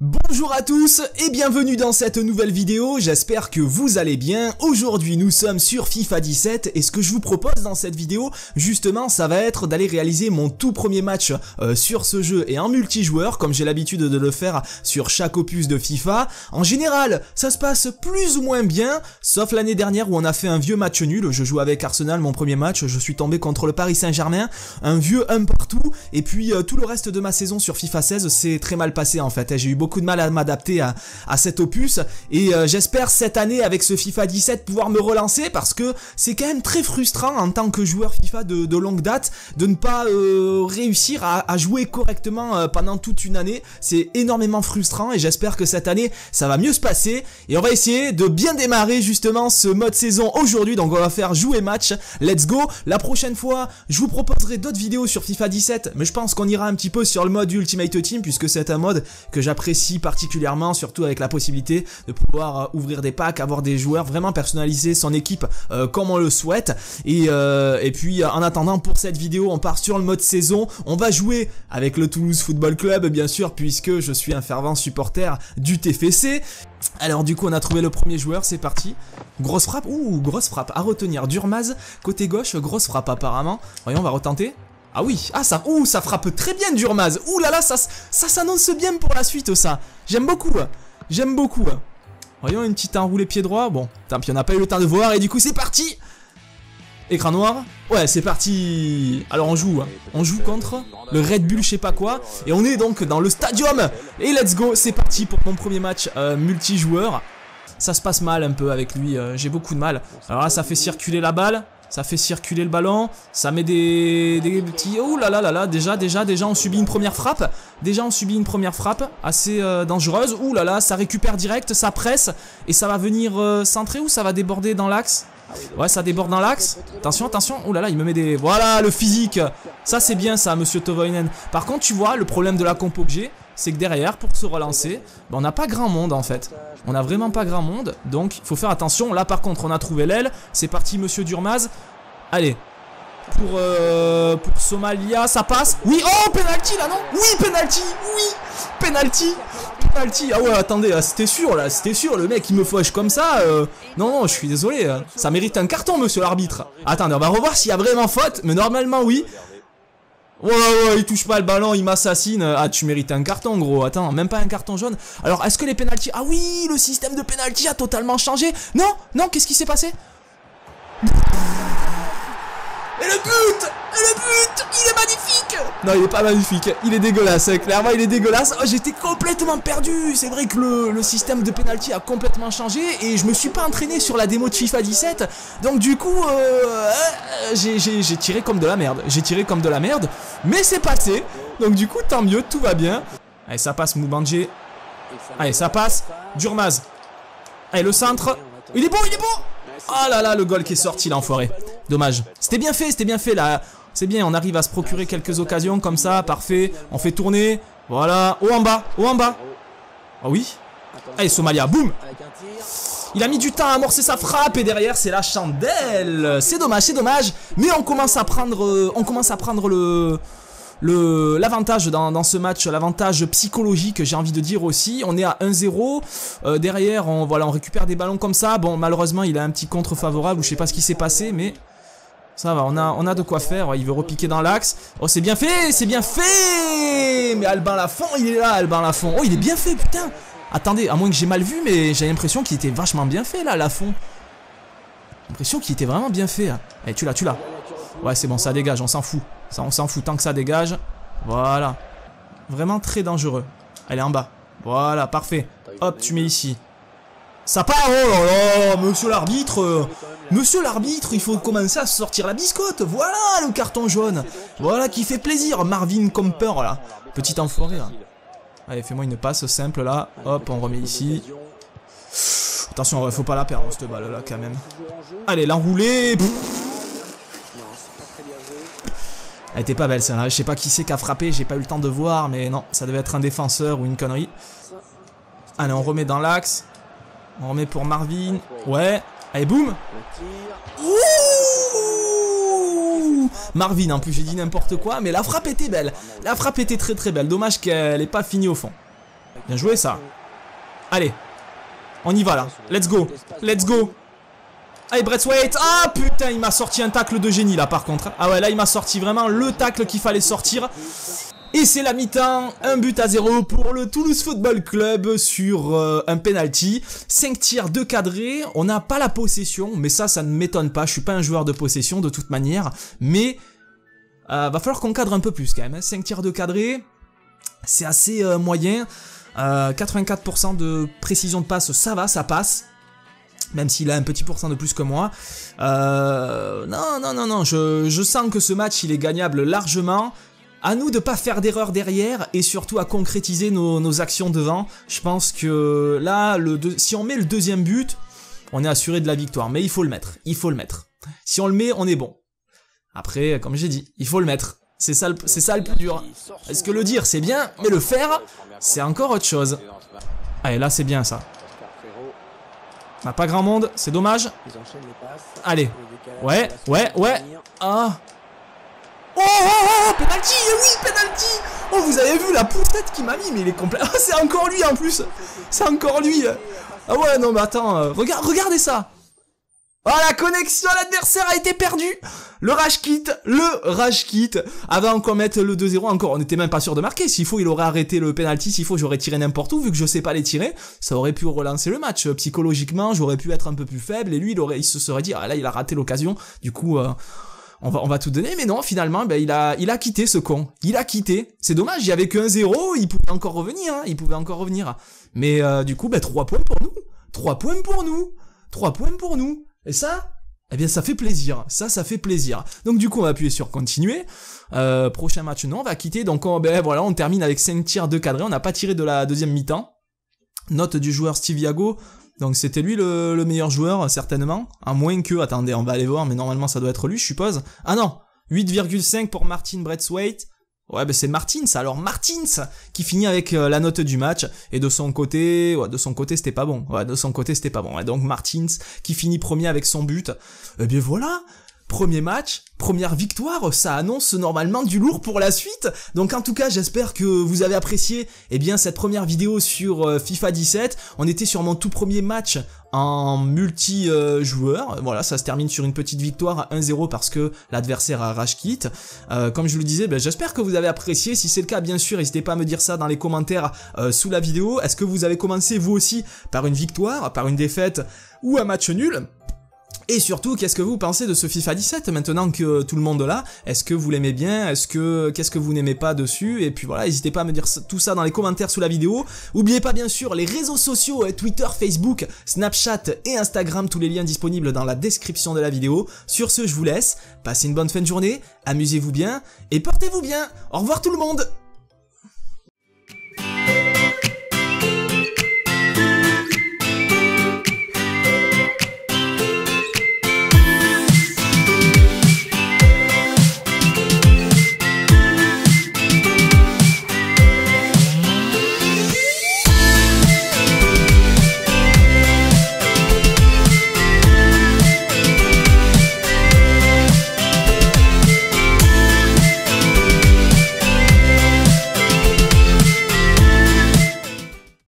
Bonjour à tous et bienvenue dans cette nouvelle vidéo, j'espère que vous allez bien. Aujourd'hui nous sommes sur FIFA 17 et ce que je vous propose dans cette vidéo justement ça va être d'aller réaliser mon tout premier match sur ce jeu et en multijoueur comme j'ai l'habitude de le faire sur chaque opus de FIFA. En général ça se passe plus ou moins bien sauf l'année dernière où on a fait un vieux match nul, je jouais avec Arsenal mon premier match, je suis tombé contre le Paris Saint-Germain, un vieux 1-1 et puis tout le reste de ma saison sur FIFA 16 s'est très mal passé en fait, j'ai eu beaucoup de mal à m'adapter à cet opus et j'espère cette année avec ce FIFA 17 pouvoir me relancer parce que c'est quand même très frustrant en tant que joueur FIFA de longue date de ne pas réussir à jouer correctement pendant toute une année, c'est énormément frustrant et j'espère que cette année ça va mieux se passer et on va essayer de bien démarrer justement ce mode saison aujourd'hui, donc on va faire jouer match, let's go. La prochaine fois je vous proposerai d'autres vidéos sur FIFA 17 mais je pense qu'on ira un petit peu sur le mode Ultimate Team puisque c'est un mode que j'apprécie particulièrement, surtout avec la possibilité de pouvoir ouvrir des packs, avoir des joueurs, vraiment personnaliser son équipe comme on le souhaite et puis en attendant pour cette vidéo on part sur le mode saison, on va jouer avec le Toulouse Football Club bien sûr puisque je suis un fervent supporter du TFC. Alors du coup on a trouvé le premier joueur, c'est parti. Grosse frappe, ouh grosse frappe à retenir, Durmaz côté gauche, grosse frappe apparemment, voyons on va retenter. Ah oui, ah ça, ouh, ça frappe très bien Durmaz. Ouh là là, ça s'annonce bien pour la suite ça. J'aime beaucoup, j'aime beaucoup. Voyons une petite enroulée pied droit. Bon, tant pis, on n'a pas eu le temps de voir et du coup c'est parti. Écran noir. Ouais, c'est parti. Alors on joue contre le Red Bull, je sais pas quoi. Et on est donc dans le stadium. Et let's go, c'est parti pour mon premier match multijoueur. Ça se passe mal un peu avec lui, j'ai beaucoup de mal. Alors là, ça fait circuler la balle. Ça fait circuler le ballon, ça met des petits... Oh là là là là, déjà on subit une première frappe. Déjà on subit une première frappe assez dangereuse. Ouh là là, ça récupère direct, ça presse. Et ça va venir centrer ou ça va déborder dans l'axe? Ouais, ça déborde dans l'axe. Attention, attention. Oh là là, il me met des... Voilà, le physique. Ça c'est bien ça, monsieur Tovoinen. Par contre, tu vois, le problème de la compo que j'ai, c'est que derrière, pour se relancer, bah, on n'a pas grand monde en fait. On n'a vraiment pas grand monde, donc il faut faire attention. Là par contre on a trouvé l'aile, c'est parti monsieur Durmaz. Allez, pour Somalia, ça passe. Oui, oh penalty là non? Oui penalty, oui penalty, penalty. Ah ouais attendez, c'était sûr là, c'était sûr. Le mec il me fauche comme ça, non non je suis désolé, ça mérite un carton monsieur l'arbitre. Attendez on va revoir s'il y a vraiment faute, mais normalement oui. Ouais, ouais, il touche pas le ballon, il m'assassine. Ah, tu mérites un carton, gros. Attends, même pas un carton jaune. Alors, est-ce que les pénaltys... Ah oui, le système de pénalty a totalement changé. Non, non, qu'est-ce qui s'est passé? Et le but! Et le but! Il est magnifique! Non, il est pas magnifique. Il est dégueulasse. Clairement, il est dégueulasse. Oh, j'étais complètement perdu. C'est vrai que le système de penalty a complètement changé et je me suis pas entraîné sur la démo de FIFA 17. Donc, du coup, j'ai tiré comme de la merde. J'ai tiré comme de la merde. Mais c'est passé. Donc, du coup, tant mieux. Tout va bien. Allez, ça passe, Moubandje. Allez, ça passe. Durmaz. Allez, le centre. Il est bon, il est bon! Ah là là, le goal qui est sorti, l'enfoiré. Dommage. C'était bien fait là. C'est bien, on arrive à se procurer quelques occasions comme ça, parfait. On fait tourner. Voilà, haut en bas, haut en bas. Ah oui. Allez, Somalia, boum. Il a mis du temps à amorcer sa frappe et derrière c'est la chandelle. C'est dommage, mais on commence à prendre l'avantage dans ce match, l'avantage psychologique j'ai envie de dire aussi. On est à 1-0, derrière on, voilà, on récupère des ballons comme ça. Bon malheureusement il a un petit contre favorable ou je sais pas ce qui s'est passé mais ça va, on a de quoi faire. Il veut repiquer dans l'axe. Oh c'est bien fait, c'est bien fait. Mais Alban Lafont il est là, Alban Lafont. Oh il est bien fait putain. Attendez à moins que j'ai mal vu mais j'ai l'impression qu'il était vachement bien fait là Lafont. J'ai l'impression qu'il était vraiment bien fait. Allez tu l'as, tu l'as. Ouais c'est bon ça dégage, on s'en fout. Ça on s'en fout tant que ça dégage. Voilà. Vraiment très dangereux. Elle est en bas. Voilà, parfait. Hop, tu mets ici. Ça part. Oh là là, monsieur l'arbitre. Monsieur l'arbitre, il faut commencer à sortir la biscotte. Voilà le carton jaune. Voilà qui fait plaisir. Marvin Comper là. Petit enfoiré là. Allez, fais-moi une passe simple là. Hop, on remet ici. Attention, faut pas la perdre cette balle là quand même. Allez, l'enrouler. Elle était pas belle celle-là, je sais pas qui c'est qui a frappé, j'ai pas eu le temps de voir, mais non, ça devait être un défenseur ou une connerie. Allez, on remet dans l'axe. On remet pour Marvin. Ouais. Allez, boum. Ouh Marvin, en plus j'ai dit n'importe quoi, mais la frappe était belle. La frappe était très très belle, dommage qu'elle ait pas fini au fond. Bien joué ça. Allez, on y va là. Let's go, let's go. Allez Bretzwaite. Ah putain, il m'a sorti un tacle de génie là par contre. Ah ouais, là il m'a sorti vraiment le tacle qu'il fallait sortir. Et c'est la mi-temps, 1 but à 0 pour le Toulouse Football Club sur un penalty. 5 tirs, 2 cadrés, on n'a pas la possession, mais ça ne m'étonne pas, je suis pas un joueur de possession de toute manière, mais va falloir qu'on cadre un peu plus quand même, hein. 5 tirs, 2 cadrés, c'est assez moyen, 84% de précision de passe, ça va, ça passe. Même s'il a un petit pourcent de plus que moi. Non, je sens que ce match il est gagnable largement. À nous de pas faire d'erreur derrière et surtout à concrétiser nos actions devant. Je pense que là, si on met le deuxième but, on est assuré de la victoire. Mais il faut le mettre, il faut le mettre. Si on le met, on est bon. Après, comme j'ai dit, il faut le mettre. C'est ça, le plus dur. Est-ce que le dire c'est bien, mais le faire, c'est encore autre chose. Allez, là c'est bien ça. On n'a pas grand monde, c'est dommage. Allez, ouais. Ah. Oh, penalty, oui, penalty. Oh, vous avez vu la poussette qu'il m'a mis, mais il est complet. Ah, c'est encore lui en plus. C'est encore lui. Ah ouais, non, mais attends, regardez ça. Ah, la connexion à l'adversaire a été perdue. Le rage kit. Avant qu'on mette le 2-0 encore, on n'était même pas sûr de marquer. S'il faut, il aurait arrêté le penalty. S'il faut, j'aurais tiré n'importe où. Vu que je sais pas les tirer, ça aurait pu relancer le match. Psychologiquement, j'aurais pu être un peu plus faible. Et lui, il se serait dit, ah là, il a raté l'occasion. Du coup, on va tout donner. Mais non, finalement, ben, il a quitté ce con. Il a quitté. C'est dommage, il n'y avait que 1-0. Il pouvait encore revenir. Hein. Il pouvait encore revenir. Mais du coup, ben, 3 points pour nous. 3 points pour nous. 3 points pour nous. Et ça, eh bien ça fait plaisir, ça fait plaisir. Donc du coup on va appuyer sur continuer, prochain match non, on va quitter, donc voilà, on termine avec 5 tirs, 2 cadrés, on n'a pas tiré de la deuxième mi-temps. Note du joueur Steve Yago, donc c'était lui le meilleur joueur certainement, à moins que, attendez on va aller voir, mais normalement ça doit être lui je suppose. Ah non, 8,5 pour Martin Braithwaite. Ouais, ben c'est Martins, alors Martins qui finit avec la note du match, et de son côté, c'était pas bon, ouais, donc Martins qui finit premier avec son but, et bien voilà, premier match, première victoire, ça annonce normalement du lourd pour la suite, donc en tout cas j'espère que vous avez apprécié, eh bien cette première vidéo sur FIFA 17, on était sur mon tout premier match en multi-joueur, voilà ça se termine sur une petite victoire à 1-0 parce que l'adversaire a rage quit. Comme je le disais, ben, j'espère que vous avez apprécié, si c'est le cas bien sûr n'hésitez pas à me dire ça dans les commentaires sous la vidéo, est-ce que vous avez commencé vous aussi par une victoire, par une défaite ou un match nul ? Et surtout, qu'est-ce que vous pensez de ce FIFA 17 maintenant que tout le monde l'a? Est-ce que vous l'aimez bien? Qu'est-ce que vous n'aimez pas dessus? Et puis voilà, n'hésitez pas à me dire tout ça dans les commentaires sous la vidéo. N'oubliez pas bien sûr les réseaux sociaux, Twitter, Facebook, Snapchat et Instagram, tous les liens disponibles dans la description de la vidéo. Sur ce, je vous laisse, passez une bonne fin de journée, amusez-vous bien et portez-vous bien. Au revoir tout le monde!